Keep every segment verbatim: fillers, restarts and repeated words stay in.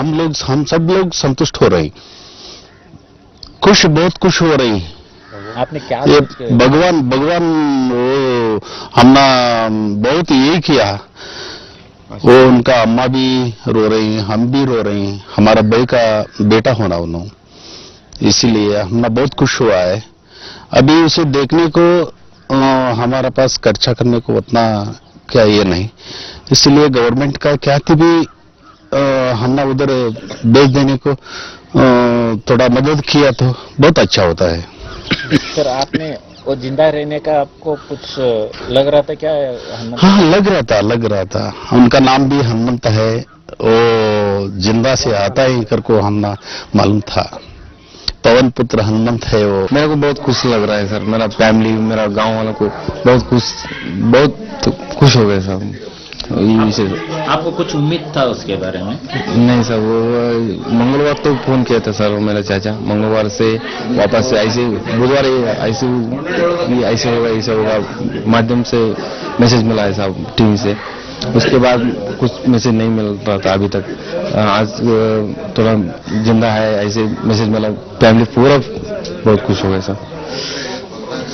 हम लोग हम सब लोग संतुष्ट हो रहे, खुश बहुत खुश हो रही। आपने क्या ये भगवान भगवान वो हमने बहुत ये किया। वो उनका अम्मा भी रो रही, हम भी रो रहे हैं, हमारा भाई का बेटा होना उन्होंने, इसीलिए हमने बहुत खुश हुआ है। अभी उसे देखने को हमारा पास खर्चा करने को उतना क्या ये नहीं, इसलिए गवर्नमेंट का क्या कि भी हमने उधर भेज देने को थोड़ा मदद किया तो बहुत अच्छा होता है। सर आपने वो जिंदा रहने का आपको कुछ लग रहा था क्या? हाँ लग रहा था लग रहा था। उनका नाम भी हनुमंत है, वो जिंदा से आता है इनकर को हमने मालूम था। पवन पुत्र हनुमंत है वो। मेरे को बहुत खुश लग रहा है सर, मेरा फैमिली मेरा गांव वालों को बहुत खुश बहुत खुश हो गए सर। आपको कुछ उम्मीद था उसके बारे में? नहीं सर, वो मंगलवार तो फोन किया था सर, वो मेरा चाचा मंगलवार से वापस से ऐसे बुधवार ऐसे ऐसे होगा ऐसा होगा माध्यम से मैसेज मिला है साहब टीवी से। उसके बाद कुछ मैसेज नहीं मिल रहा था अभी तक, आज थोड़ा जिंदा है ऐसे मैसेज मिला, फैमिली पूरा बहुत खुश हो गया सर।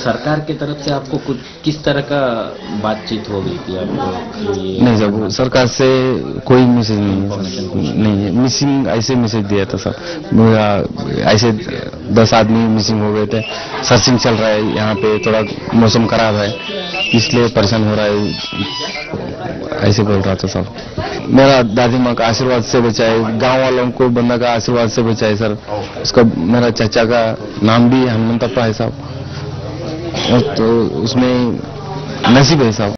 सरकार की तरफ से आपको कुछ किस तरह का बातचीत हो गई थी आपको? नहीं सर, सरकार से कोई मैसेज नहीं नहीं मिसिंग ऐसे मैसेज दिया था सर। ऐसे दस आदमी मिसिंग हो गए थे, सर्चिंग चल रहा है यहाँ पे, थोड़ा मौसम खराब है इसलिए परेशान हो रहा है ऐसे बोल रहा था सर। मेरा दादी माँ का आशीर्वाद से बचाए, गांव वालों को बंदा का आशीर्वाद से बचाए सर। उसका मेरा चाचा का नाम भी हनुमंतप्पा है साहब, तो उसमें नसीब है साहब।